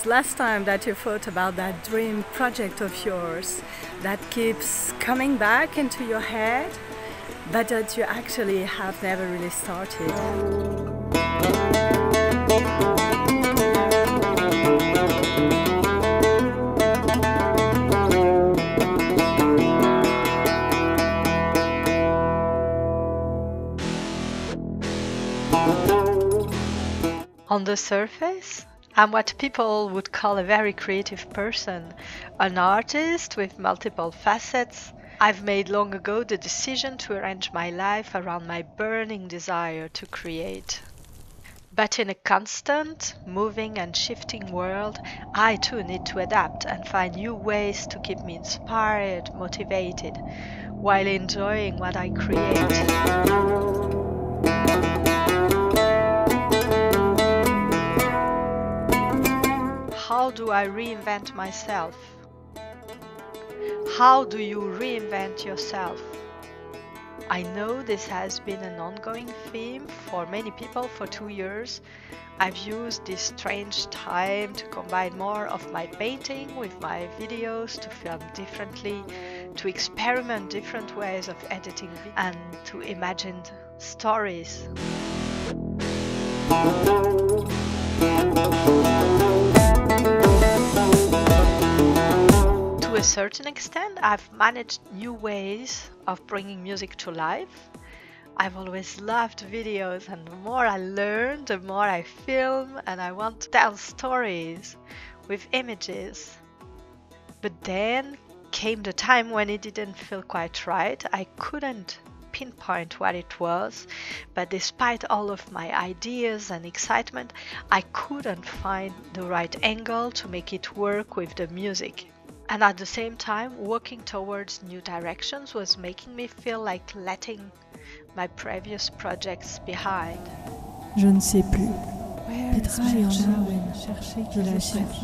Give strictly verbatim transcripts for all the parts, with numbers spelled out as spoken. was last time that you thought about that dream project of yours that keeps coming back into your head, but that you actually have never really started? On the surface, I'm what people would call a very creative person, an artist with multiple facets. I've made long ago the decision to arrange my life around my burning desire to create. But in a constant, moving and shifting world, I too need to adapt and find new ways to keep me inspired, motivated, while enjoying what I create. How do I reinvent myself? How do you reinvent yourself? I know this has been an ongoing theme for many people for two years. I've used this strange time to combine more of my painting with my videos, to film differently, to experiment different ways of editing, and to imagine stories. To a certain extent, I've managed new ways of bringing music to life. I've always loved videos, and the more I learn, the more I film, and I want to tell stories with images. But then came the time when it didn't feel quite right. I couldn't pinpoint what it was, but despite all of my ideas and excitement, I couldn't find the right angle to make it work with the music. And at the same time, working towards new directions was making me feel like letting my previous projects behind. Je ne sais plus. Petra et Anna cherchaient qui la cherche.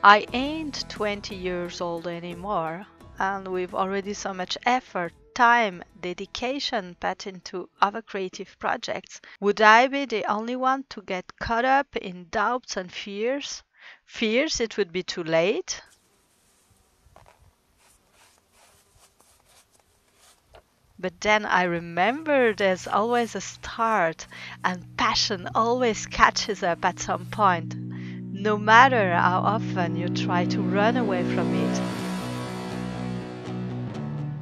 I ain't twenty years old anymore, and with already so much effort, time, dedication put into other creative projects, would I be the only one to get caught up in doubts and fears? Fears it would be too late? But then I remember there's always a start, and passion always catches up at some point. No matter how often you try to run away from it.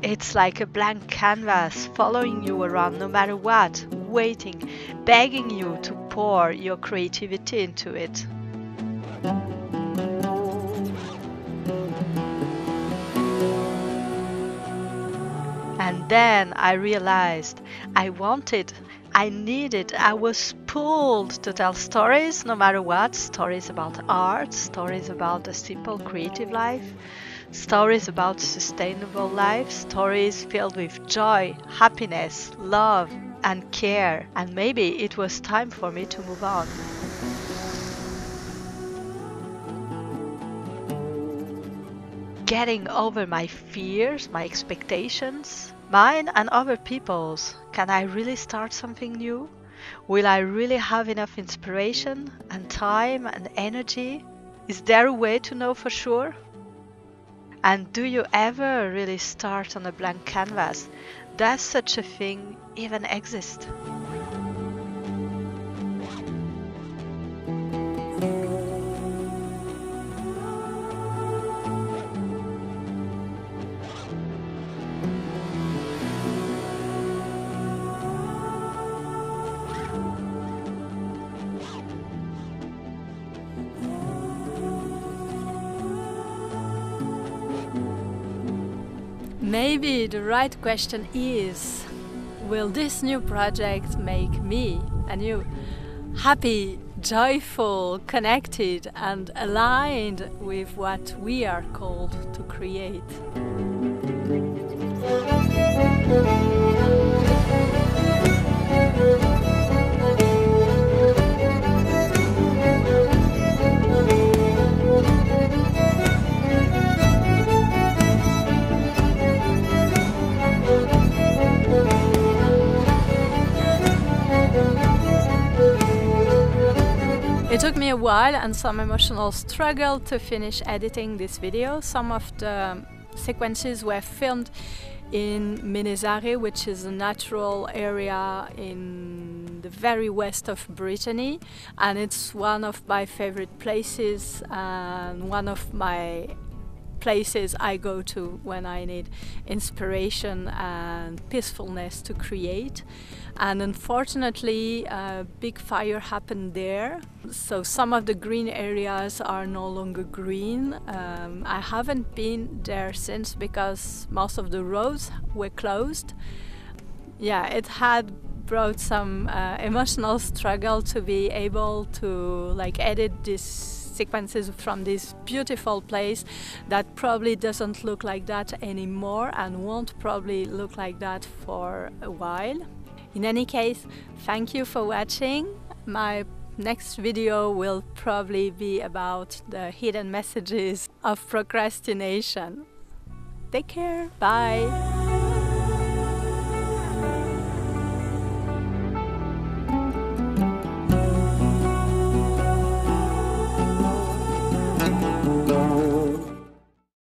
It's like a blank canvas following you around no matter what, waiting, begging you to pour your creativity into it. And then I realized I wanted, I needed, I was pulled to tell stories, no matter what, stories about art, stories about a simple creative life, stories about sustainable life, stories filled with joy, happiness, love and care. And maybe it was time for me to move on. Getting over my fears, my expectations, mine and other people's. Can I really start something new? Will I really have enough inspiration and time and energy? Is there a way to know for sure? And do you ever really start on a blank canvas? Does such a thing even exist? Maybe the right question is, will this new project make me, and you, happy, joyful, connected and aligned with what we are called to create? me a while and some emotional struggle to finish editing this video. Some of the sequences were filmed in Menezare, which is a natural area in the very west of Brittany, and it's one of my favorite places and one of my places I go to when I need inspiration and peacefulness to create. And unfortunately, a big fire happened there, so some of the green areas are no longer green. Um, I haven't been there since because most of the roads were closed. Yeah, it had brought some uh, emotional struggle to be able to like edit this sequences from this beautiful place that probably doesn't look like that anymore and won't probably look like that for a while. In any case, thank you for watching. My next video will probably be about the hidden messages of procrastination. Take care, bye!